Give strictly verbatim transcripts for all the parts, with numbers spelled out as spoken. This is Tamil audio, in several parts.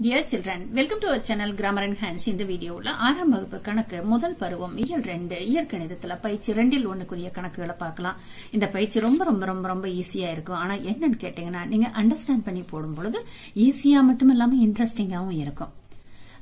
Dear children, welcome to our channel Grammar in Hands. In the video, la Aram Magpa Kanaka, Modal Parum, Yel Rende, Yer Kanetala Paichi, Rendil Lunakuria Kanakala Pakla, in the Paichi Rumberum Rumba, easy ergo, Anna Yen and Katanga, Ninga understand Penny Podum Boda, easy amatamalami interesting Amirko.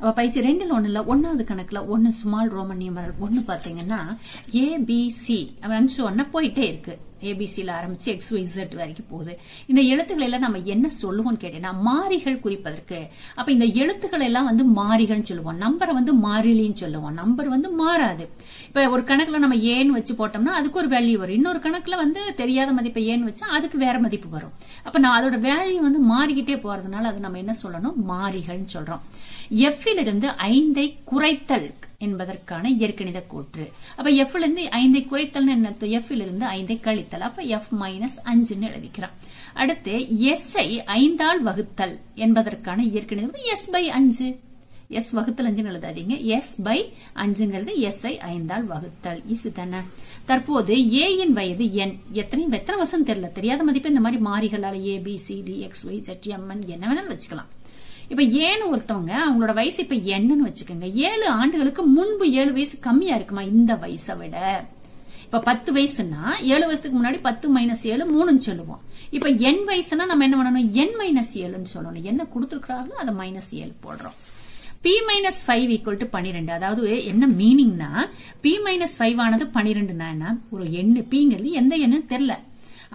Our Paichi Rendil Onella, one of the Kanakla, one small Roman numeral, one Pathingana, A B C. I am sure Napoite. A B C ஆரம்பிச்சு X Y Z வரைக்கும் போகுது. இந்த எழுத்துக்கள் எல்லாம் நாம என்ன சொல்லுவோம்னு கேட்டீனா மாறிகள் குறிப்பதற்கு. அப்ப இந்த எழுத்துக்கள் எல்லாம் வந்து மாறிகள்னு சொல்லுவோம். நம்பர் வந்து மாறிலின்னு சொல்லுவோம். நம்பர் வந்து மாறாது. இப்ப ஒரு கணக்குல நம்ம A ன்னு வெச்சு போட்டோம்னா அதுக்கு ஒரு வேல்யூ வரும். இன்னொரு கணக்குல வந்து தெரியாத மதிப்பு A ன்னு வெச்சா அதுக்கு வேற மதிப்பு வரும். அப்ப நான் அதோட வேல்யூ வந்து மாறிக்கிட்டே போறதுனால அது நம்ம என்ன சொல்லணும்? மாறிகள்னு சொல்றோம். F ல இருந்து ஐந்து ஐ குறைத்தல் என்பதற்கான இயற்கணித கூற்று. அப்ப F ல இருந்து ஐந்து ஐ குறைத்தல்னா என்ன அர்த்தம்? F ல இருந்து ஐந்து ஐ கழித்தல். அப்ப F minus ஐந்து ன்னு எழுதிக்கிறோம். அடுத்து S ஐ ஐந்து ஆல் வகுத்தல் என்பதற்கான இயற்கணித கூற்று S by ஐந்து. S வகுத்தல் ஐந்து ன்னு எழுதாதீங்க. S by ஐந்து ங்கிறது S ஐ ஐந்து ஆல் வகுத்தல். இது தான. தற்போது A இன் வயது N. எத்தனை எத்தனை வருஷம் தெரியல. தெரியாத மதிப்பு இந்த மாதிரி மாறிகளால A B C D X Y Z M N என்ன வேணாலும் வச்சுக்கலாம். இப்ப ஏன்னு ஒருத்தவங்க அவங்களோட வயசு இப்ப என்னன்னு வச்சுக்கோங்க. ஏழு ஆண்டுகளுக்கு முன்பு ஏழு வயசு கம்மியா இருக்குமா இந்த வயசை விட? இப்ப பத்து வயசுன்னா ஏழு வருஷத்துக்கு முன்னாடி பத்து மைனஸ் ஏழு மூணுன்னு சொல்லுவோம். இப்ப என் வயசுனா நம்ம என்ன பண்ணணும்? என் மைனஸ் ஏழுன்னு சொல்லணும். என்ன கொடுத்துருக்காங்களோ அதை மைனஸ் ஏழு போடுறோம். P minus five equal to பன்னிரண்டு. அதாவது என்ன மீனிங்னா P minus five ஆனது பன்னிரண்டுனா என்ன? ஒரு எண்ணு Pங்கிறது எந்த எண்ணுன்னு தெரியல.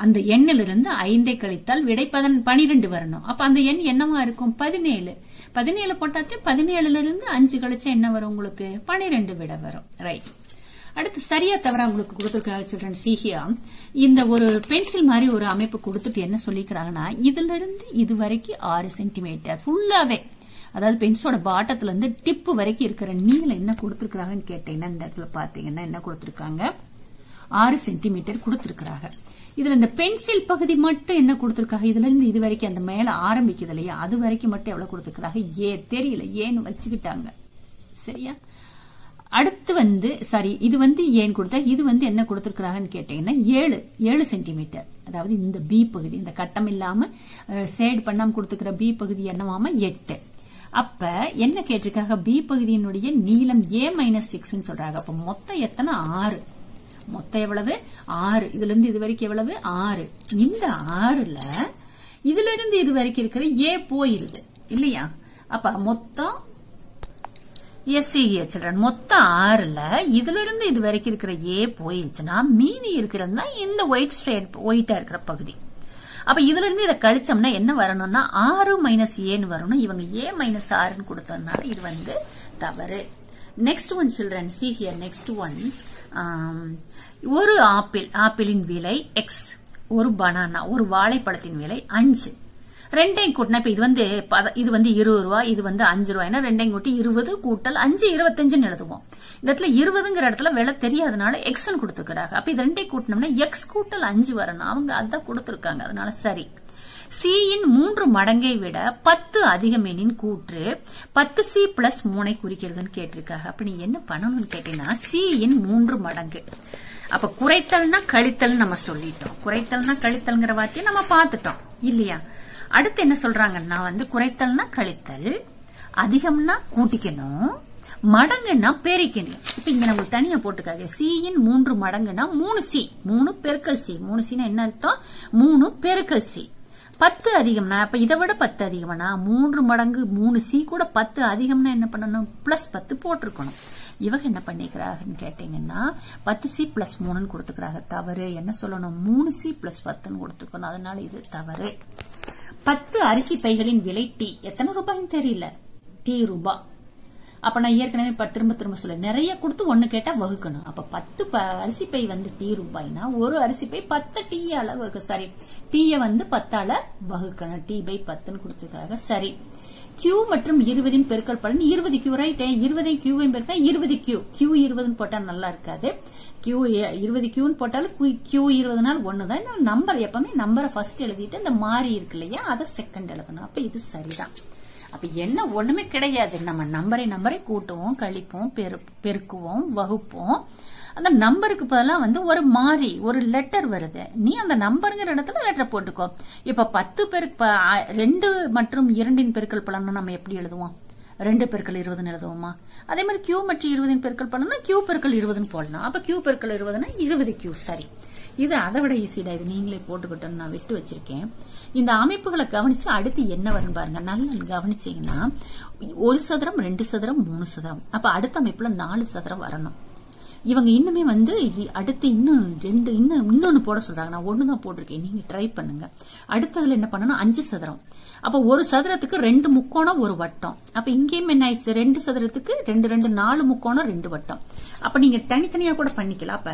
அந்த எண்ணில இருந்து ஐந்தை கழித்தால் விடை பன்னிரண்டு வரணும். அப்ப அந்த எண் என்னவா இருக்கும்? பதினேழு. பதினேழு போட்டாத்தே பதினேழுல இருந்து அஞ்சு கழிச்சா என்ன வரும்? உங்களுக்கு பன்னிரண்டு விட வரும். ரைட். அடுத்து சரியா தவறா உங்களுக்கு கொடுத்துருக்காங்க சில்ட்ரன் சீஹியா. இந்த ஒரு பென்சில் மாதிரி ஒரு அமைப்பு கொடுத்துட்டு என்ன சொல்லிக்கிறாங்கன்னா இதுல இருந்து இது வரைக்கும் ஆறு சென்டிமீட்டர் ஃபுல்லாவே, அதாவது பென்சிலோட பாட்டத்துல இருந்து டிப்பு வரைக்கும் இருக்கிற நீளம் என்ன கொடுத்துருக்காங்கன்னு கேட்டீங்கன்னா இந்த இடத்துல பாத்தீங்கன்னா என்ன கொடுத்துருக்காங்க? ஆறு சென்டிமீட்டர் கொடுத்துருக்காங்க. இதுல இந்த பென்சில் பகுதி மட்டும் என்ன கொடுத்திருக்காங்க? இதுல இருந்து இது வரைக்கும் அந்த மேல ஆரம்பிக்குது இல்லையா, அது வரைக்கும் மட்டும் எவ்வளவு கொடுத்திருக்காங்க? ஏ தெரியல ஏன்னு வச்சுக்கிட்டாங்க. சரியா? அடுத்து வந்து சாரி இது வந்து ஏன்னு கொடுத்தா இது வந்து என்ன கொடுத்திருக்காங்கன்னு கேட்டீங்கன்னா ஏழு ஏழு சென்டிமீட்டர். அதாவது இந்த பி பகுதி இந்த கட்டம் இல்லாம சேட் பண்ணாம கொடுத்துக்கிற பி பகுதி என்னவாம எட்டு. அப்ப என்ன கேட்டிருக்காங்க? பி பகுதியினுடைய நீளம் ஏ மைனஸ் சிக்ஸ்ன்னு சொல்றாங்க. அப்ப மொத்தம் எத்தனை? ஆறு. மொத்தம் எவ்வளவு? ஆறு. இதுல இருந்து இது வரைக்கும் எவ்வளவு? ஆறு. இந்த ஆறுல இதுல இருந்து இது வரைக்கும் இருக்கிற ஏ போயிருது இல்லையா? அப்ப மொத்தம் எஸ் மொத்தம் ஆறுல இதுல இருந்து இது வரைக்கும் இருக்கிற ஏ போயிருச்சுன்னா மீதி இருக்கிறது தான் இந்த ஒயிட் ஸ்ட்ரெயிட் ஒயிட்டா இருக்கிற பகுதி. அப்ப இதுல இருந்து இதை கழிச்சோம்னா என்ன வரணும்னா ஆறு மைனஸ் ஏன்னு வரணும். இவங்க ஏ மைனஸ் ஆறுன்னு கொடுத்ததுனால இது வந்து தவறு. Next one children see here. Next one ஒரு ஆப்பிள் ஆப்பிளின் விலை எக்ஸ், ஒரு பனானா ஒரு வாழைப்பழத்தின் விலை அஞ்சு. ரெண்டையும் கூட்டினா இப்ப இது வந்து இது வந்து இருபது ரூபாய் இது வந்து அஞ்சு ரூபாய்னா ரெண்டையும் கூட்டி இருபது கூட்டல் அஞ்சு இருபத்தஞ்சுன்னு எழுதுவோம். இந்த இடத்துல இருபதுங்கிற இடத்துல விலை தெரியாதனால எக்ஸ்ன்னு கொடுத்துருக்காங்க. அப்ப இது ரெண்டையும் கூட்டினோம்னா எக்ஸ் கூட்டல் அஞ்சு வரணும். அவங்க அதான் கொடுத்துருக்காங்க. அதனால சரி. சியின் மூன்று மடங்கை விட பத்து அதிகம் எண்ணின் கூற்று பத்து சி பிளஸ் மூணை குறிக்கிறதுன்னு கேட்டிருக்காங்க. அப்ப நீ என்ன பண்ணணும்னு கேட்டீங்கன்னா சியின் மூன்று மடங்கு. அப்ப குறைத்தல்னா கழித்தல் நம்ம சொல்லிட்டோம். குறைத்தல்னா கழித்தல்ங்கிற வார்த்தையை நம்ம பாத்துட்டோம் இல்லையா? அடுத்து என்ன சொல்றாங்கன்னா வந்து குறைத்தல்னா கழித்தல், அதிகம்னா கூட்டிக்கணும், மடங்குன்னா பெருக்கணும். இப்ப இங்க நம்ம தனியா போட்டுக்காது சியின் மூன்று மடங்குன்னா மூணு சி மூணு பெருக்கல் சி. மூணு சின்னா என்ன அர்த்தம்? மூணு பெருக்கல் சி. பத்து அதிகம்னா அப்ப இதை விட பத்து அதிகம்னா மூன்று மடங்கு மூணு சி கூட பத்து அதிகம்னா என்ன பண்ணணும்? பிளஸ் பத்து போட்டிருக்கணும். இவங்க என்ன பண்ணிக்கிறாங்கன்னு கேட்டீங்கன்னா பத்து சி பிளஸ் மூணுன்னு கொடுத்துக்கிறாங்க. தவறு. என்ன சொல்லணும்? மூணு சி பிளஸ் பத்துன்னு கொடுத்துக்கணும். அதனால இது தவறு. பத்து அரிசி பைகளின் விலை டி. எத்தனை ரூபாய்ன்னு தெரியல. டி ரூபாய். அப்ப நான் ஏற்கனவே திரும்ப திரும்ப சொல்ல நிறைய கொடுத்து ஒண்ணு கேட்டா வகுக்கணும். அப்ப பத்து அரிசி பை வந்து டி ரூபாய்னா ஒரு அரிசி பை பத்து டீயால வகு சாரி டீய வந்து பத்தால வகுக்கணும். டி பை பத்துன்னு கொடுத்துருக்காங்க. சரி. கியூ மற்றும் இருபதின் பெருக்கல் பலன் இருபது கியூ. ரைட். இருபதை கியூவை பெருக்கா இருபது கியூ. கியூ இருபதுன்னு போட்டா நல்லா இருக்காது. கியூ இருபது கியூன்னு போட்டாலும் கியூ இருபதுனால ஒண்ணுதான். நம்பர் எப்பவுமே நம்பரை ஃபர்ஸ்ட் எழுதிட்டு இந்த மாறி இருக்கு இல்லையா அதை செகண்ட் எழுதணும். அப்ப இது சரிதான். அப்ப என்ன ஒண்ணுமே கிடையாது. நம்ம நம்பரை நம்பரை கூட்டுவோம், கழிப்போம், பெருக்குவோம், வகுப்போம். அந்த நம்பருக்கு பதிலா வந்து ஒரு மாறி ஒரு லெட்டர் வருது. நீ அந்த நம்பருங்கிற இடத்துல லெட்டர் போட்டுக்கோ. இப்ப பத்து பேருக்கு ரெண்டு மற்றும் இரண்டின் பெருக்கல் பலன்னு நம்ம எப்படி எழுதுவோம்? ரெண்டு பெருக்கள் இருபதுன்னு எழுதுவோமா? அதே மாதிரி கியூ மற்றும் இருபதின் பெருக்கள் பலன்னா கியூ பெருக்கள் இருபதுன்னு போடலாம். அப்ப கியூ பெருக்கள் இருபதுன்னா இருபது கியூ. சரி, இது அதை விட ஈஸியா இது நீங்களே போட்டுக்கிட்டோன்னு நான் விட்டு வச்சிருக்கேன். இந்த அமைப்புகளை கவனிச்சு அடுத்து என்ன வரும் பாருங்க. நல்லா கவனிச்சீங்கன்னா ஒரு சதுரம், ரெண்டு சதுரம், மூணு சதுரம், அப்ப அடுத்த அமைப்புல நாலு சதுரம் வரணும். இவங்க இன்னுமே வந்து அடுத்து இன்னும் ரெண்டு இன்னும் இன்னொன்னு போட சொல்றாங்க. நான் ஒண்ணுதான் போட்டிருக்கேன், நீங்க ட்ரை பண்ணுங்க. அடுத்ததுல என்ன பண்ணணும்? அஞ்சு சதுரம். அப்ப ஒரு சதுரத்துக்கு ரெண்டு முக்கோணம் ஒரு வட்டம். அப்ப இங்கேயும் என்ன ஆயிடுச்சு? ரெண்டு சதுரத்துக்கு ரெண்டு ரெண்டு நாலு முக்கோணம் ரெண்டு வட்டம். அப்ப நீங்க தனித்தனியா கூட பண்ணிக்கலாம். அப்ப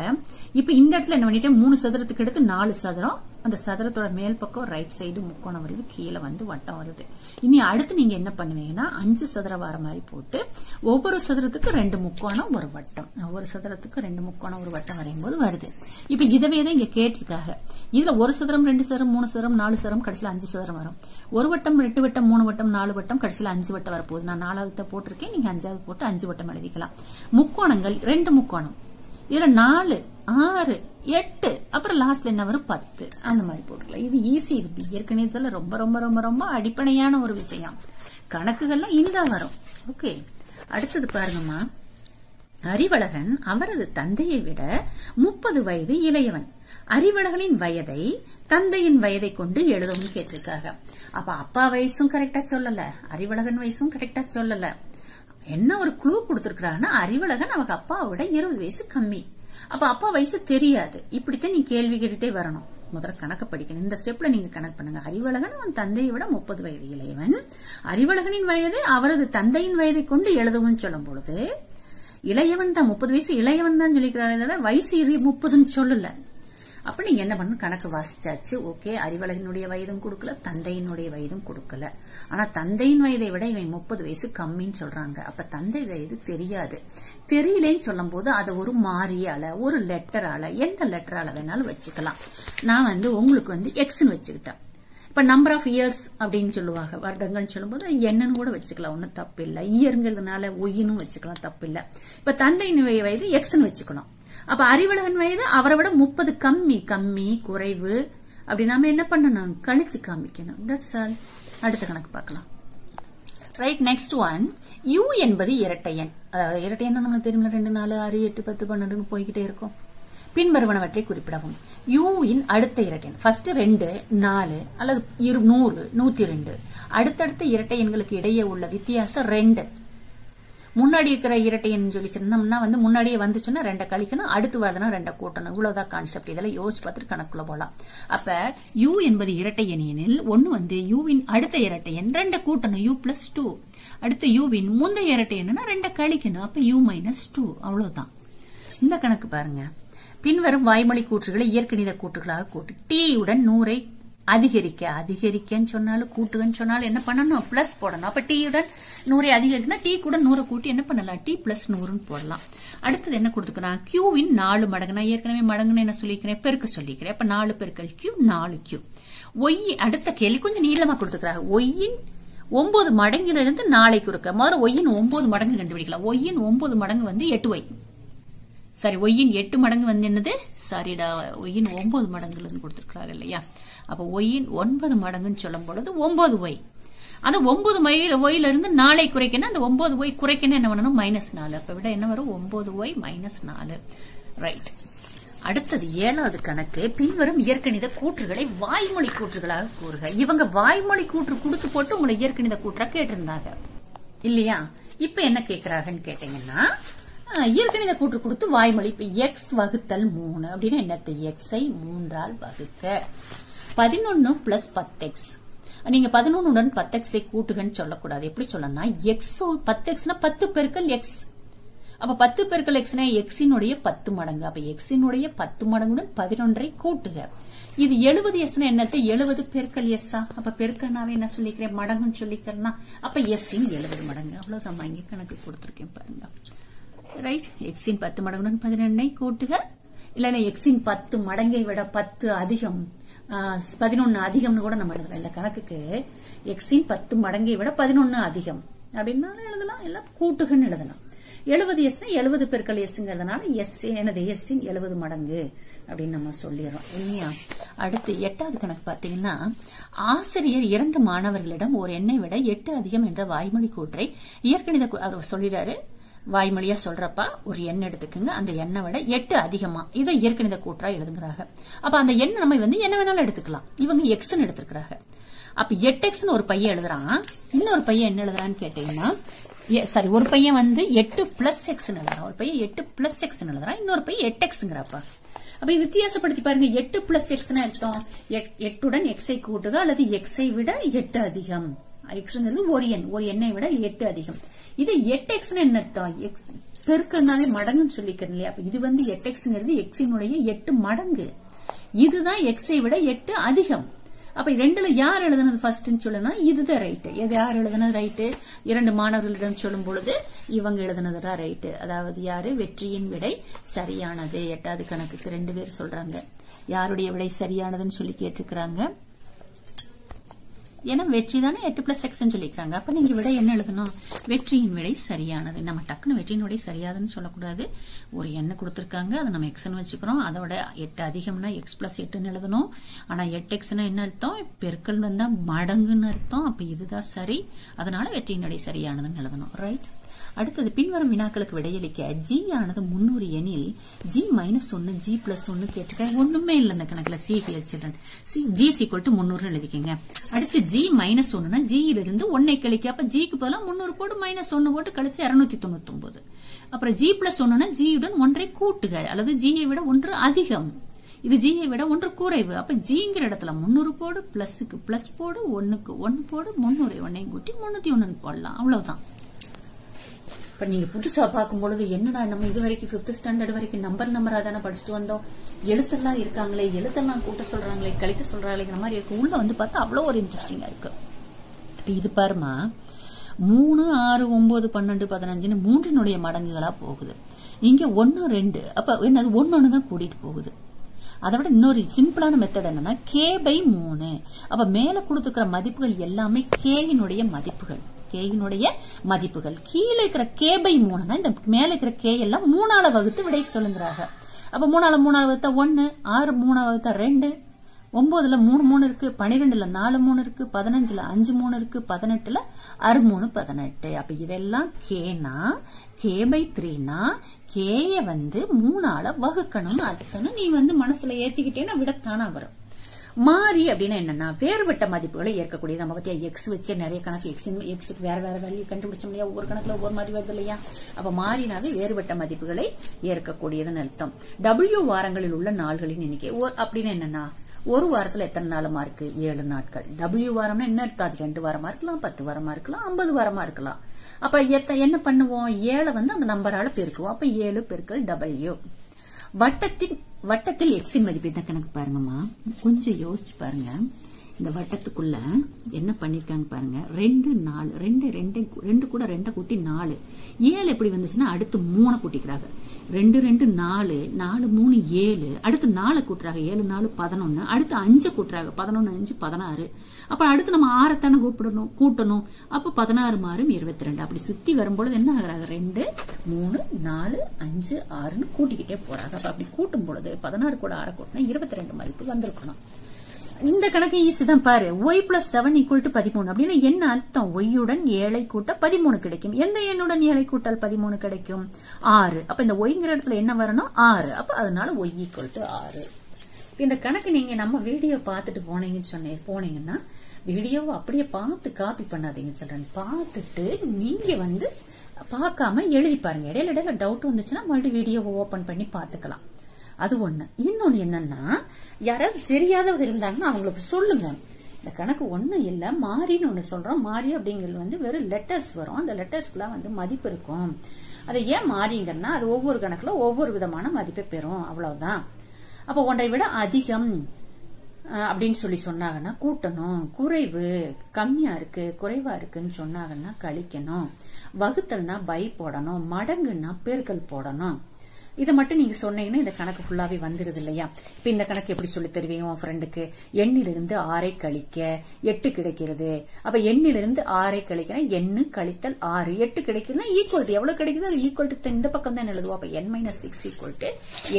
இப்ப இந்த இடத்துல என்ன பண்ணிட்டேன்? மூணு சதுரத்துக்கு எடுத்து நாலு சதுரம். அந்த சதுரத்தோட மேல் பக்கம் ரைட் சைடு முக்கோணம் வருது, கீழே வந்து வட்டம் வருது. இனி அடுத்து நீங்க என்ன பண்ணுவீங்கன்னா அஞ்சு சதுர வார மாதிரி போட்டு ஒவ்வொரு சதுரத்துக்கு ரெண்டு முக்கோணம் ஒரு வட்டம், ஒவ்வொரு சதுரத்துக்கு ரெண்டு முக்கோணம் ஒரு வட்டம் வரையும் போது வருது. இப்ப இதவே தான் இங்க கேட்டிருக்காங்க. இதுல ஒரு சதுரம், ரெண்டு சதுரம், மூணு சதுரம், நாலு சதுரம், கடைசியில் அஞ்சு சதுரம் வரும். ஒரு வட்டம், ரெண்டு வட்டம், மூணு வட்டம், நாலு வட்டம், கடைசியில் அஞ்சு வட்டம் வரப்போகுது. நான் நாலாவது போட்டிருக்கேன், நீங்க அஞ்சாவது போட்டு அஞ்சு வட்டம் எழுதிக்கலாம். முக்கோணங்கள் ரெண்டு முக்கோணம், இதுல நாலு, ஆறு, எட்டு, அப்புறம் லாஸ்ட்ல என்ன வரும்? பத்து. அந்த மாதிரி போட்டுக்கலாம். இது ஈஸி. இது இயற்கணிதத்துல ரொம்ப ரொம்ப ரொம்ப ரொம்ப அடிப்படையான ஒரு விஷயம். கணக்குகள்லாம் இனிதா வரும். ஓகே, அடுத்தது பாருங்கம்மா. அறிவழகன் அவரது தந்தையை விட முப்பது வயது இளையவன். அறிவழகனின் வயதை தந்தையின் வயதை கொண்டு எழுதவும் கேட்டிருக்காங்க. அப்ப அப்பா வயசும் கரெக்டா சொல்லல, அறிவழகன் வயசும் கரெக்டா சொல்லல. என்ன ஒரு க்ளூ கொடுத்திருக்காங்கன்னா அறிவழகன் அவங்க அப்பாவோட இருபது வயசு கம்மி. அப்ப அப்பா வயசு தெரியாது. இப்படித்தான் நீ கேள்வி கேட்டுட்டே வரணும். முதல்ல கணக்கு படிக்கணும். இந்த ஸ்டெப்ல நீங்க கணக்கு பண்ணுங்க. அறிவழகன் அவன் தந்தையை விட முப்பது வயது இளையவன். அறிவழகனின் வயது அவரது தந்தையின் வயதை கொண்டு எழுதவும் சொல்லும் பொழுது இளையவன் தான், முப்பது வயசு இளையவன் தான் சொல்லிக்கிறாங்க, வயசு முப்பதுன்னு சொல்லல. அப்ப நீங்க என்ன பண்ணணும்? கணக்கு வாசிச்சாச்சு. ஓகே, அறிவழகனுடைய வயதும் கொடுக்கல, தந்தையினுடைய வயதும் கொடுக்கல. ஆனா தந்தையின் வயதை விட இவன் முப்பது வயசு கம்மின்னு சொல்றாங்க. அப்ப தந்தை வயது தெரியாது. தெரியலேன்னு சொல்லும் போது அதை ஒரு மாறியால ஒரு லெட்டரால எந்த லெட்டரால வேணாலும் வச்சுக்கலாம். நான் வந்து உங்களுக்கு வந்து எக்ஸ்ன்னு வச்சுக்கிட்டேன். இப்ப நம்பர் ஆஃப் இயர்ஸ் அப்படின்னு சொல்லுவாங்க, வருடங்கள் சொல்லும் போது என்னன்னு கூட வச்சுக்கலாம், ஒன்னும் தப்பு இல்ல. இயருங்கிறதுனால ஒயின்னு வச்சுக்கலாம், தப்பு இல்ல. இப்ப தந்தையின் வயது எக்ஸ்ன்னு வச்சுக்கணும். அப்ப அறிவழகன் வயது அவரை விட முப்பது கம்மி. கம்மி குறைவு அப்படி நாம என்ன பண்ணணும்? கழிச்சு காமிக்கணும். That's all. அடுத்த கணக்கு பார்க்கலாம். Right, next one. யூ என்பது இரட்டை எண். அதாவது இரட்டை எண் நம்மளுக்கு தெரியும், ரெண்டு, நாலு, ஆறு, எட்டு, பத்து, பன்னெண்டுன்னு போய்கிட்டே இருக்கும். பின்வருவனவற்றை குறிப்பிடவும். யூ இன் அடுத்த இரட்டை எண். ஃபர்ஸ்ட் ரெண்டு, நாலு அல்லது நூறு, நூத்தி ரெண்டு. அடுத்தடுத்த இரட்டை எண்களுக்கு இடையே உள்ள வித்தியாசம் ரெண்டு. முன்னாடி இருக்கிற இரட்டை எண் சொல்லி சொன்னோம்னா வந்து முன்னாடியே வந்துச்சுன்னா ரெண்டை கழிக்கணும், அடுத்து வருதுன்னா ரெண்டை கூட்டணும். இவ்வளவுதான் கான்செப்ட். இதெல்லாம் யோசிச்சு பார்த்துட்டு கணக்குள்ள போலாம். அப்ப யூ என்பது இரட்டை எண்ணில் ஒன்னு வந்து யூவின் அடுத்த இரட்டை எண், ரெண்டை கூட்டணும், யூ பிளஸ் டூ. அடுத்து யூவின் முந்தைய இரட்டை எண்ணுன்னா ரெண்டை கழிக்கணும், அப்ப யூ மைனஸ் டூ. அவ்வளவுதான். இந்த கணக்கு பாருங்க. பின்வரும் வாய்மொழி கூற்றுகளை இயற்கணித கூற்றுகளாக கூட்டு. டி உடன் நூறை அதிகரிக்க. அதிகரிக்கன்னு சொன்னாலும் கூட்டுகன்னு சொன்னாலும் என்ன பண்ணணும்? பிளஸ் போடணும். அப்ப டீயுடன் நூறை அதிகரிக்கனா டீ கூட நூறு கூட்டி என்ன பண்ணலாம்? டீ பிளஸ் நூறுன்னு போடலாம். அடுத்தது என்ன கொடுத்துக்கிறான்? கியூவின் நாலு மடங்கு. நான் ஏற்கனவே மடங்குன்னு என்ன சொல்லிக்கிறேன்? பெருக்கு சொல்லிக்கிறேன். அப்ப நாலு பெருக்கள் கியூ, நாலு கியூ. ஒய் அடுத்த கேள்வி கொஞ்சம் நீளமா கொடுத்துக்கிறாங்க. ஒய்யின் ஒன்பது மடங்குல இருந்து நாளைக்கு இருக்க. முதல்ல ஒய்யின் ஒன்பது மடங்கு கண்டுபிடிக்கலாம். ஒய்யின் ஒன்பது மடங்கு வந்து எட்டு ஒய். சாரி, ஒய்யின் எட்டு மடங்கு வந்து என்னது? சாரிடா, ஒய்யின் ஒன்பது மடங்குலன்னு கொடுத்துருக்காங்க இல்லையா? அப்ப ஒய்யின் ஒன்பது மடங்குன்னு சொல்லும் பொழுது ஒன்பது ஒய். அந்த ஒன்பது ஒய்ல இருந்து நாளை குறைக்கணும். அந்த ஒன்பது ஒய் குறைக்கணும் என்ன பண்ணணும்? மைனஸ் நாலு. அப்ப விட என்ன வரும்? ஒன்பது ஒய் மைனஸ் நாலு. ரைட். அடுத்தது ஏழாவது கணக்கு. பின்வரும் இயற்கணித கூற்றுகளை வாய்மொழி கூற்றுகளாக கூறுக. இவங்க வாய்மொழி கூற்று கொடுத்து போட்டு உங்களை இயற்கணித கூற்றா கேட்டிருந்தாங்க இல்லையா? இப்ப என்ன கேட்கிறாங்கன்னு கேட்டீங்கன்னா இயற்கணித கூற்று கொடுத்து வாய்மொழி. இப்ப எக்ஸ் வகுத்தல் மூணு அப்படின்னா என்னத்தை? எக்ஸை மூன்றால் வகுக்க. பதினொன்னு பிளஸ் பத்து எக்ஸ். நீங்க பதினொன்னுடன் பத்து எக்ஸை கூட்டுகன்னு சொல்லக்கூடாது. எப்படி சொல்லணும்னா எக்ஸ் பத்து எக்ஸ்னா பத்து பெருக்கள் எக்ஸ். அப்ப பத்து பெருக்கள் எக்ஸ்னா எக்ஸினுடைய பத்து மடங்கு. அப்ப எக்ஸினுடைய பத்து மடங்குடன் பதினொன்றை கூட்டுக. இது எழுபது எஸ்னா என்னது? எழுபது பெருக்கள் எஸ்ஸா? அப்ப பெருக்கனாவே என்ன சொல்லிக்கிறேன்? மடங்குன்னு சொல்லிக்கிறேன்னா அப்ப எஸ்ஸின் எழுபது மடங்கு. அவ்வளவுதான் இங்க கணக்கு கொடுத்துருக்கேன் பாருங்க. ரைட். எக்ஸின் பத்து மடங்குடன் பதினொன்னை கூட்டுக. இல்லன்னா எக்ஸின் பத்து மடங்கை விட பத்து அதிகம், பதினொன்னு அதிகம்னு கூட நம்ம எழுதலாம். இந்த கணக்குக்கு எக்ஸின் பத்து மடங்கை விட பதினொன்னு அதிகம் அப்படின்னாலும் எழுதலாம், இல்ல கூட்டுகன்னு எழுதலாம். எழுபது எஸ்னா எழுபது பெருக்கள் எஸ்ங்கிறதுனால எஸ் எனது எஸ்ஸின் எழுபது மடங்கு அப்படின்னு நம்ம சொல்லிடுறோம் இல்லையா. அடுத்து எட்டாவது கணக்கு பாத்தீங்கன்னா, ஆசிரியர் இரண்டு மாணவர்களிடம் ஒரு எண்ணை விட எட்டு அதிகம் என்ற வாய்மொழி கூற்றை இயற்கணித சொல்லிடுறாரு. வாய்மொழியா சொல்றப்ப ஒரு எண்ணை எடுத்துக்கோங்க, அந்த எண்ணை விட எட்டு அதிகமா, இதை இயற்கணித கூற்றா எழுதுங்கிறாங்க. அப்ப அந்த எண்ணை நம்ம வந்து என்ன வேணாலும் எடுத்துக்கலாம். இவங்க எக்ஸ்ன்னு எடுத்துக்கிறாங்க. அப்ப எட்டு எக்ஸ்ன்னு ஒரு பையன் எழுதுறான், இன்னொரு பையன் என்ன எழுதுறான்னு கேட்டீங்கன்னா, சாரி ஒரு பையன் வந்து எட்டு பிளஸ் எக்ஸ் எழுதுறான், ஒரு பையன் எட்டு பிளஸ் எக்ஸ் எழுதுறான், இன்னொரு பையன் எட்டு எக்ஸ்ங்கிறப்ப அப்ப வித்தியாசப்படுத்தி பாருங்க. எட்டு பிளஸ் எக்ஸ்னா அர்த்தம் எட்டுடன் எக்ஸை கூட்டுக அல்லது எக்ஸை விட எட்டு அதிகம். எக்ஸ்ங்கிறது ஒரு எண், ஒரு எண்ணை விட எட்டு அதிகம். இது எட்டு எக்ஸ்ன்னு என்ன அர்த்தம், எக்ஸ் பெருக்கனாலே மடங்குன்னு சொல்லிக்கிறேன் இல்லையா. அப்ப இது வந்து எட்டு எக்ஸ்ங்கிறது எக்ஸினுடைய எட்டு மடங்கு, இதுதான் எக்ஸை விட எட்டு அதிகம். அப்ப ரெண்டுல யார் எழுதுனது ஃபர்ஸ்ட்னு சொல்லனா இதுதான் ரைட்டு. எது யார் எழுதுனது ரைட்டு, இரண்டு மாணவர்களிடம் சொல்லும் பொழுது இவங்க எழுதுனதுதான் ரைட்டு. அதாவது யாரு, வெற்றியின் விடை சரியானது. எட்டாவது கணக்குக்கு ரெண்டு பேர் சொல்றாங்க யாருடைய விடை சரியானதுன்னு சொல்லி கேட்டுக்கிறாங்க. ஏன்னா வெற்றி தானே எட்டு பிளஸ் எக்ஸ் சொல்லிக்கிறாங்க. அப்ப நீங்க விடை என்ன எழுதணும், வெற்றியின் விடை சரியானது. நம்ம டக்குன்னு வெற்றியின் விடை சரியாதுன்னு சொல்லக்கூடாது. ஒரு எண்ணு கொடுத்திருக்காங்க, அதை நம்ம எக்ஸ்ன்னு வச்சுக்கிறோம். அதோட எட்டு அதிகம்னா எக்ஸ் பிளஸ் எட்டுன்னு எழுதணும். ஆனா எட்டு எக்ஸ்னா என்ன அர்த்தம், பெருக்கல் வந்தா மடங்குன்னு அர்த்தம். அப்ப இதுதான் சரி, அதனால வெற்றியின் விடை சரியானதுன்னு எழுதணும். ரைட். அடுத்தது பின்வரும் வினாக்களுக்கு விடையளிக்க ஜி ஆனது முன்னூறு எனில் ஜி மைனஸ் ஒன்னு ஜி பிளஸ் ஒன்னு கேட்டுக்க. ஒண்ணுமே இல்லை இந்த கணக்குல. சி கேள்ச்சிடன் ஜி சீக்வல் டு முன்னூறு எழுதிக்கங்க. அடுத்து ஜி மைனஸ் ஒன்னுனா ஜியில இருந்து ஒன்னை கழிக்க, அப்ப ஜிக்கு பதிலாக முன்னூறு போட்டு மைனஸ் ஒன்னு போட்டு கழிச்சு இருநூத்தி தொண்ணூத்தி ஒன்பது. அப்புறம் ஜி பிளஸ் ஒன்னுனா ஜியுடன் ஒன்றை கூட்டுக அல்லது ஜியை விட ஒன்று அதிகம், இது ஜியை விட ஒன்று குறைவு. அப்ப ஜிங்கிற இடத்துல முன்னூறு போடு, பிளஸுக்கு பிளஸ் போடு, ஒன்னுக்கு ஒன்னு போடு, முன்னூறு ஒன்னையும் கூட்டி முன்னூத்தி ஒன்னு போடலாம். அவ்வளவுதான். இப்ப நீங்க புதுசா பார்க்கும்பொழுது என்னடா நம்ம இது வரைக்கும் பிப்த் ஸ்டாண்டர்ட் வரைக்கும் நம்பர் நம்பரா தானே படிச்சுட்டு வந்தோம், எழுத்தெல்லாம் இருக்காங்களே, எழுத்தெல்லாம் கூட்ட சொல்றாங்களே, கழிக்க சொல்றாங்களேங்கிற மாதிரி இருக்கு. உள்ள வந்து பார்த்தா அவ்வளவு ஒரு இன்ட்ரெஸ்டிங்கா இருக்கு. இப்ப இது பாருமா, மூணு ஆறு ஒன்பது பன்னெண்டு பதினஞ்சுன்னு மூன்றினுடைய மடங்குகளா போகுது. இங்க ஒன்னு ரெண்டு, அப்ப என்னது ஒன்னு தான் கூட்டிட்டு போகுது. அதை விட இன்னொரு சிம்பிளான மெத்தட் என்னன்னா கே பை மூணு. அப்ப மேல கொடுத்துக்கிற மதிப்புகள் எல்லாமே கேயினுடைய மதிப்புகள், கேயினுடைய மதிப்புகள். கீழே இருக்கிற கே பை மூணு தான் இந்த மேல இருக்கிற கே எல்லாம் மூணால வகுத்து விடை சொல்லுங்கிறாங்க. அப்ப மூணால மூணால வகுத்தா ஒன்னு, ஆறு மூணால வகுத்தா ரெண்டு, ஒன்பதுல மூணு மூணு இருக்கு, பனிரெண்டுல நாலு மூணு இருக்கு, பதினஞ்சுல அஞ்சு மூணு இருக்கு, பதினெட்டுல ஆறு மூணு பதினெட்டு. அப்ப இதெல்லாம் கேனா கே பை த்ரீனா கேய வந்து மூணால வகுக்கணும்னு அர்த்தம். நீ வந்து மனசுல ஏத்திக்கிட்டேன்னா விடத்தானா வரும். மாறி அப்படின்னா என்னன்னா வேறுபட்ட மதிப்புகளை ஏற்கக்கூடிய. நம்ம பத்தியா எக்ஸ் வச்சு நிறைய கணக்கு எக்ஸ் எக்ஸுக்கு வேற வேற வேலையை கண்டுபிடிச்சோம் இல்லையா, ஒவ்வொரு கணக்குல ஒவ்வொரு மாதிரி வருது இல்லையா. அப்ப மாறினாவே வேறுபட்ட மதிப்புகளை ஏற்கக்கூடியதுன்னு அர்த்தம். டபிள்யூ வாரங்களில் உள்ள நாள்களின் எண்ணிக்கை அப்படின்னு என்னன்னா ஒரு வாரத்துல எத்தனை நாளுமா இருக்கு, ஏழு நாட்கள். டபிள்யூ வாரம்னா என்ன அர்த்தம், அது ரெண்டு வாரமா இருக்கலாம், பத்து வாரமா இருக்கலாம், ஐம்பது வாரமா இருக்கலாம். அப்ப என்ன பண்ணுவோம், ஏழை வந்து அந்த நம்பரால பெருக்குவோம். அப்ப ஏழு பெருக்கள் டபிள்யூ. வட்டத்தின் வட்டத்தில் எக்ஸின் மதிப்பு இந்த கணக்கு பாருங்கம்மா, கொஞ்சம் யோசிச்சு பாருங்க. இந்த வட்டத்துக்குள்ள என்ன பண்ணிருக்காங்க பாருங்க, ரெண்டு நாலு ரெண்டு ரெண்டு ரெண்டு கூட ரெண்டை கூட்டி நாலு, ஏழு எப்படி வந்துச்சுன்னா அடுத்து மூணு கூட்டிக்கிறாங்க. ரெண்டு ரெண்டு நாலு, நாலு மூணு ஏழு, அடுத்து நாலு கூட்டுறாங்க, ஏழு நாலு பதினொன்னு, அடுத்து அஞ்சு கூட்டுறாங்க, பதினொன்னு அஞ்சு பதினாறு. அப்ப அடுத்து நம்ம ஆறத்தானே கூப்பிடணும் கூட்டணும். அப்ப பதினாறு மாறும் இருபத்தி ரெண்டு. அப்படி சுத்தி வரும்பொழுது என்ன ஆகுறாங்க, ரெண்டு மூணு நாலு அஞ்சு ஆறுன்னு கூட்டிக்கிட்டே போறாங்க. அப்ப அப்படி கூட்டும் பொழுது பதினாறு கூட ஆறு கூட்டினா இருபத்தி ரெண்டு மதிப்பு வந்திருக்கணும். இந்த கணக்கு ஈஸி தான் பாரு. Y plus seven equal to பதிமூணு அப்படின்னா என்ன அர்த்தம், ஒய்யுடன் ஏழை கூட்ட பதிமூணு கிடைக்கும். எந்த எண்ணுடன் ஏழை கூட்டால் பதிமூணு கிடைக்கும், ஆறு. அப்ப இந்த ஒய்ங்கிற இடத்துல என்ன வரணும், ஆறு. அப்ப அதனால ஒய் ஈக்குவல் டு ஆறு. இந்த கணக்கு நீங்க நம்ம வீடியோ பாத்துட்டு போனீங்கன்னு சொன்ன போனீங்கன்னா வீடியோவை அப்படியே பார்த்து காப்பி பண்ணாதீங்க சொல்றேன். பார்த்துட்டு நீங்க வந்து பார்க்காம எழுதி பாருங்க. இடையில இடையில டவுட் வந்துச்சுன்னா மறுபடியும் வீடியோவை ஓபன் பண்ணி பாத்துக்கலாம். அது ஒண்ணு. இன்னொன்னு என்னன்னா யாராவது தெரியாதவங்க இருந்தாங்கன்னா அவங்களுக்கு சொல்லுங்க. இந்த கணக்கு ஒண்ணு இல்ல மாறின்னு ஒண்ணு சொல்றோம். மாறி அப்படிங்கிறது வந்து வெறும் லெட்டர்ஸ் வரும், அந்த லெட்டர்ஸ்க்குள்ள வந்து மதிப்பு இருக்கும். அதை ஏன் மாறிங்கன்னா அது ஒவ்வொரு கணக்குல ஒவ்வொரு விதமான மதிப்பை பெறும், அவ்வளவுதான். அப்ப ஒன்றை விட அதிகம் அப்படின்னு சொல்லி சொன்னாங்கன்னா கூட்டணும், குறைவு கம்மியா இருக்கு குறைவா இருக்குன்னு சொன்னாங்கன்னா கழிக்கணும், வகுத்தல்னா பை போடணும், மடங்குன்னா பெருக்கல் போடணும், இது மட்டும் நீங்க சொன்னீங்கன்னா இந்த கணக்கு ஃபுல்லாவே வந்துருது இல்லையா. இப்ப இந்த கணக்கு எப்படி சொல்லி தருவீங்க உன் ஃப்ரெண்டுக்கு? எண்ணிலிருந்து ஆறை கழிக்க எட்டு கிடைக்கிறது. அப்ப எண்ணிலிருந்து ஆறை கழிக்கிறேன், எண்ணு கழித்தல் ஆறு, எட்டு கிடைக்குதுன்னா ஈக்குவல் டு எவ்வளவு கிடைக்குது, அது ஈக்குவல் டு இந்த பக்கம் தான் எழுதுவோம். அப்ப N minus six equal to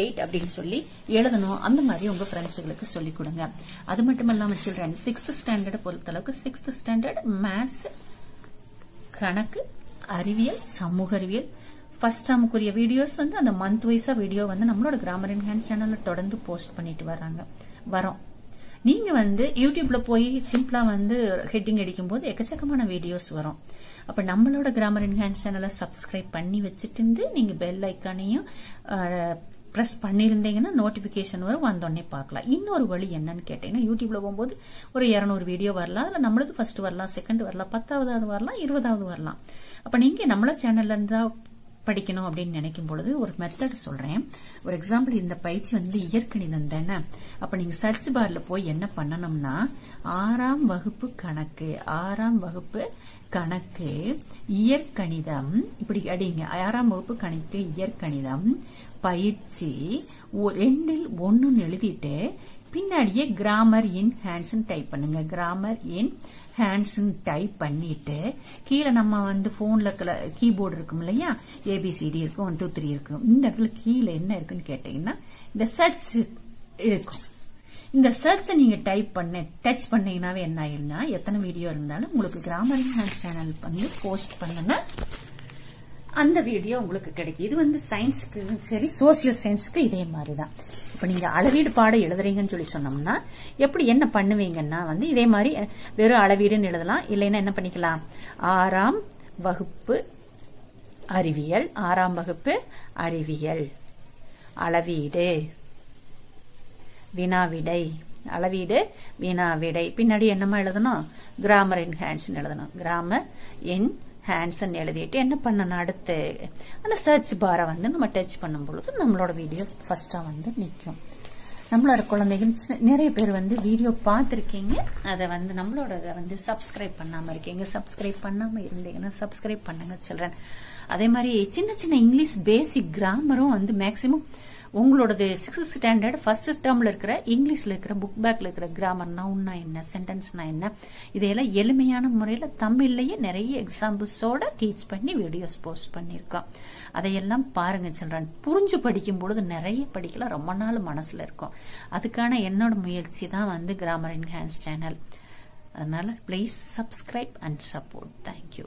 eight அப்படின்னு சொல்லி எழுதணும். அந்த மாதிரி உங்க ஃப்ரெண்ட்ஸுகளுக்கு சொல்லிக் கொடுங்க. அது மட்டும் இல்லாம சில்ட்ரன் சிக்ஸ்த் ஸ்டாண்டர்ட் பொறுத்த அளவுக்கு சிக்ஸ்த் ஸ்டாண்டர்ட் மேத்ஸ், கணக்கு, அறிவியல், சமூக அறிவியல் ஃபர்ஸ்ட் டேமுக்குரிய வீடியோஸ் வந்து அந்த மந்த் வைஸா வீடியோ வந்து நம்மளோட கிராமர் இன் ஹேண்ட்ஸ் சேனல்ல தொடர்ந்து போஸ்ட் பண்ணிட்டு வராங்க வரோம். நீங்க வந்து யூடியூப்ல போய் சிம்பிளா வந்து ஹெட்டிங் அடிக்கும் போது எக்கச்சக்கமான வீடியோஸ் வரும். அப்ப நம்மளோட கிராமர் இன் ஹேண்ட்ஸ் சேனலை சப்ஸ்கிரைப் பண்ணி வச்சுட்டு இருந்து நீங்க பெல் ஐக்கானையும் ப்ரெஸ் பண்ணியிருந்தீங்கன்னா நோட்டிபிகேஷன் வரும், வந்தோடனே பார்க்கலாம். இன்னொரு வழி என்னன்னு கேட்டீங்கன்னா, யூடியூப்ல போகும்போது ஒரு இருநூறு வீடியோ வரலாம், இல்லை நம்மளது ஃபர்ஸ்ட் வரலாம், செகண்ட் வரலாம், பத்தாவது வரலாம், இருபதாவது வரலாம். அப்ப நீங்க நம்மள சேனல்ல இருந்தா படிக்கணும் அப்படின்னு நினைக்கும் பொழுது ஒரு மெத்தட் சொல்றேன். ஒரு எக்ஸாம்பிள், இந்த பயிற்சி வந்து இயற்கணிதம் தானே. அப்ப நீங்க சர்ச் பார்ல போய் என்ன பண்ணணும்னா, ஆறாம் வகுப்பு கணக்கு, ஆறாம் வகுப்பு கணக்கு இயற்கணிதம் இப்படி அடிங்க. ஆறாம் வகுப்பு கணக்கு இயற்கணிதம் பயிற்சி ரெண்டில் ஒன்னு எழுதிட்டு பின்னாடியே கிராமர் இன் ஹேண்ட்ஸ் டைப் பண்ணுங்க. கிராமர் இன் ஹேண்ட்ஸ் டைப் பண்ணிட்டு கீழே நம்ம வந்து போன்ல கீபோர்டு இருக்கும் இல்லையா, ஏபிசிடி இருக்கும், ஒன் டூ த்ரீ இருக்கும். இந்த இடத்துல கீழே என்ன இருக்குன்னு கேட்டீங்கன்னா இந்த சர்ச் இருக்கும். இந்த சர்ச் நீங்க டைப் பண்ண டச் பண்ணீங்கன்னாவே என்ன ஆயிருந்தா, எத்தனை வீடியோ இருந்தாலும் உங்களுக்கு கிராமர் இன் ஹேண்ட்ஸ் சேனல் வந்து போஸ்ட் பண்ணுனா அந்த வீடியோ உங்களுக்கு கிடைக்கும். இது வந்து சயின்ஸ்க்கு சரி, சோசியல் சயின்ஸ்க்கு இதே மாதிரிதான். இப்ப நீங்க அளவீடு பாடம் எழுதுறீங்கன்னு சொல்லி சொன்னோம்னா எப்படி என்ன பண்ணுவீங்கன்னா வந்து இதே மாதிரி வெறும் அளவீடுன்னு எழுதலாம். இல்லைன்னா என்ன பண்ணிக்கலாம், ஆறாம் வகுப்பு அறிவியல், ஆறாம் வகுப்பு அறிவியல் அளவீடு வினாவிடை, அளவீடு வினாவிடை பின்னாடி என்னமா எழுதணும், கிராமர் இன் ஹேண்ட்ஸ் எழுதணும். கிராமர் இன் ஹேண்ட்ஸன் எழுதிட்டு என்ன பண்ணணும், அடுத்து அந்த சர்ச் பாரை வந்து நம்ம டச் பண்ணும் பொழுது நம்மளோட வீடியோ ஃபர்ஸ்டா வந்து நிற்கும். நம்மளோட குழந்தைகள் நிறைய பேர் வந்து வீடியோ பார்த்துருக்கீங்க, அதை வந்து நம்மளோட அதை வந்து சப்ஸ்கிரைப் பண்ணாம இருக்கீங்க. சப்ஸ்கிரைப் பண்ணாம இருந்தீங்கன்னா சப்ஸ்கிரைப் பண்ணுங்க சில்ட்ரன். அதே மாதிரி சின்ன சின்ன இங்கிலீஷ் பேசிக் கிராமரும் வந்து மேக்சிமம் உங்களோடது சிக்ஸ்த் ஸ்டாண்டர்ட் ஃபர்ஸ்ட் டேர்ம்ல இருக்கிற இங்கிலீஷ்ல இருக்கிற புக் பேக்ல இருக்கிற கிராமர், நவுன்னா என்ன, சென்டென்ஸ்னா என்ன, இதையெல்லாம் எளிமையான முறையில தமிழ்லயே நிறைய எக்ஸாம்பிள்ஸோட டீச் பண்ணி வீடியோஸ் போஸ்ட் பண்ணியிருக்கோம். அதையெல்லாம் பாருங்க சில்ட்ரன். புரிஞ்சு படிக்கும் பொழுது நிறைய படிக்கலாம், ரொம்ப நாள் மனசுல இருக்கும். அதுக்கான என்னோட முயற்சி தான் வந்து கிராமர் இன் ஹேண்ட்ஸ் சேனல். அதனால please subscribe and support. Thank you.